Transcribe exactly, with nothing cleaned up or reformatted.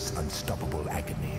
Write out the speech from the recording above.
its unstoppable agony.